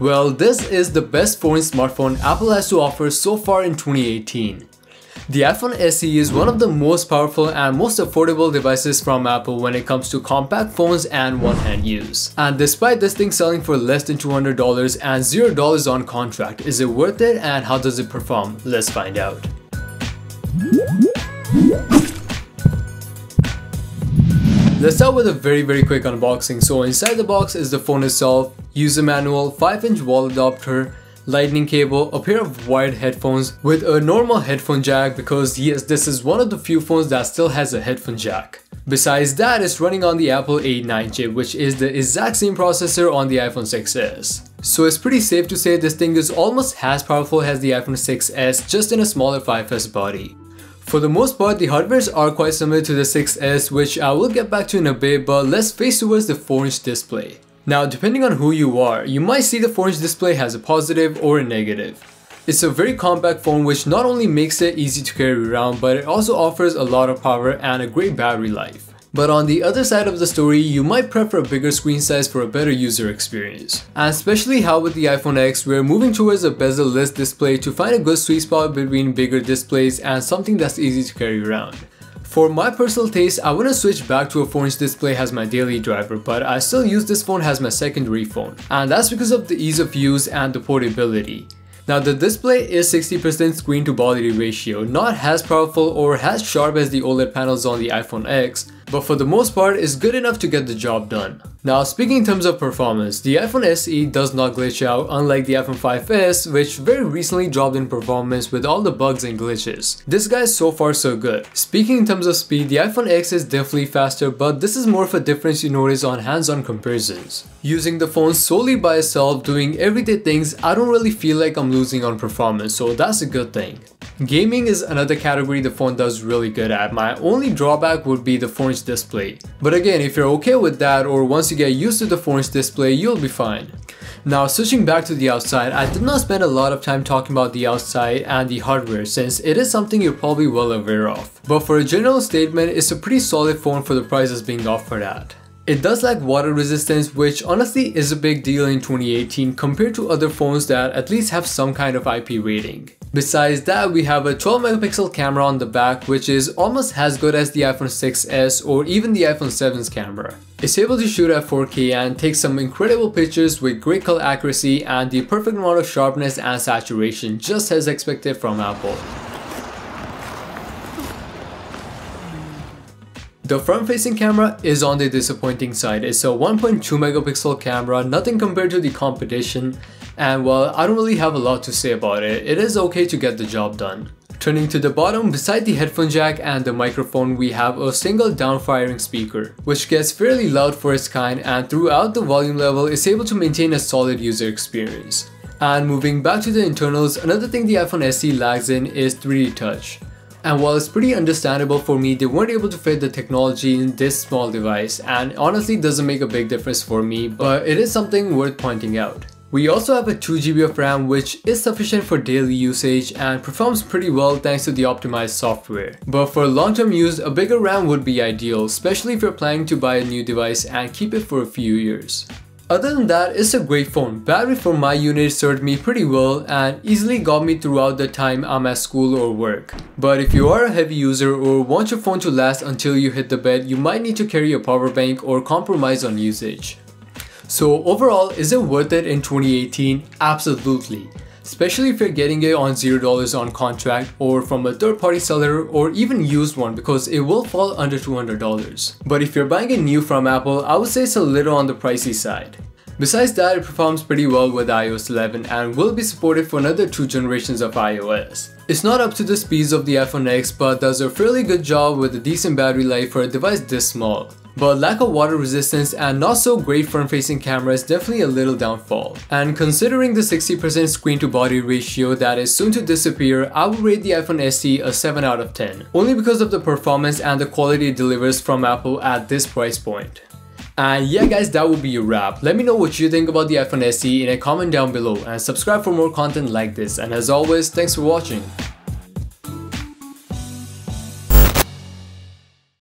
Well, this is the best smartphone Apple has to offer so far in 2018. The iPhone SE is one of the most powerful and most affordable devices from Apple when it comes to compact phones and one-hand use. And despite this thing selling for less than $200 and $0 on contract, is it worth it and how does it perform? Let's find out. Let's start with a very quick unboxing. So inside the box is the phone itself, user manual, 5-inch wall adapter, lightning cable, a pair of wired headphones with a normal headphone jack, because yes, this is one of the few phones that still has a headphone jack. Besides that, it's running on the Apple A9 chip, which is the exact same processor on the iPhone 6s. So it's pretty safe to say this thing is almost as powerful as the iPhone 6s, just in a smaller 5S body. For the most part, the hardwares are quite similar to the 6s, which I will get back to in a bit, but let's face towards the 4-inch display. Now, depending on who you are, you might see the 4-inch display has a positive or a negative. It's a very compact phone which not only makes it easy to carry around, but it also offers a lot of power and a great battery life. But on the other side of the story, you might prefer a bigger screen size for a better user experience. And especially how with the iPhone X, we're moving towards a bezel-less display to find a good sweet spot between bigger displays and something that's easy to carry around. For my personal taste, I wouldn't switch back to a 4-inch display as my daily driver, but I still use this phone as my secondary phone. And that's because of the ease of use and the portability. Now, the display is 60% screen to body ratio, not as powerful or as sharp as the OLED panels on the iPhone X, but for the most part, it's good enough to get the job done. Now, speaking in terms of performance, the iPhone SE does not glitch out, unlike the iPhone 5S, which very recently dropped in performance with all the bugs and glitches. This guy is so far so good. Speaking in terms of speed, the iPhone X is definitely faster, but this is more of a difference you notice on hands-on comparisons. Using the phone solely by itself, doing everyday things, I don't really feel like I'm losing on performance, so that's a good thing. Gaming is another category the phone does really good at. My only drawback would be the 4-inch display. But again, if you're okay with that, or once you get used to the 4-inch display, you'll be fine. Now, switching back to the outside, I did not spend a lot of time talking about the outside and the hardware, since it is something you're probably well aware of. But for a general statement, it's a pretty solid phone for the price it's being offered at. It does lack water resistance, which honestly is a big deal in 2018 compared to other phones that at least have some kind of IP rating. Besides that, we have a 12-megapixel camera on the back, which is almost as good as the iPhone 6s or even the iPhone 7's camera. It's able to shoot at 4K and take some incredible pictures with great color accuracy and the perfect amount of sharpness and saturation, just as expected from Apple. The front-facing camera is on the disappointing side. It's a 1.2-megapixel camera, nothing compared to the competition, and well, I don't really have a lot to say about it. It is okay to get the job done. Turning to the bottom, beside the headphone jack and the microphone, we have a single down-firing speaker, which gets fairly loud for its kind, and throughout the volume level, it's able to maintain a solid user experience. And moving back to the internals, another thing the iPhone SE lags in is 3D touch. And while it's pretty understandable for me, they weren't able to fit the technology in this small device, and honestly doesn't make a big difference for me, but it is something worth pointing out. We also have a 2GB of RAM, which is sufficient for daily usage and performs pretty well thanks to the optimized software. But for long-term use, a bigger RAM would be ideal, especially if you're planning to buy a new device and keep it for a few years. Other than that, it's a great phone. Battery for my unit served me pretty well and easily got me throughout the time I'm at school or work. But if you are a heavy user or want your phone to last until you hit the bed, you might need to carry a power bank or compromise on usage. So overall, is it worth it in 2018? Absolutely. Especially if you're getting it on $0 on contract or from a third-party seller or even used one, because it will fall under $200. But if you're buying it new from Apple, I would say it's a little on the pricey side. Besides that, it performs pretty well with iOS 11 and will be supported for another 2 generations of iOS. It's not up to the speeds of the iPhone X, but does a fairly good job with a decent battery life for a device this small. But lack of water resistance and not so great front-facing camera is definitely a little downfall. And considering the 60% screen to body ratio that is soon to disappear, I would rate the iPhone SE a 7 out of 10, only because of the performance and the quality it delivers from Apple at this price point. And yeah guys, that would be a wrap. Let me know what you think about the iPhone SE in a comment down below and subscribe for more content like this. And as always, thanks for watching.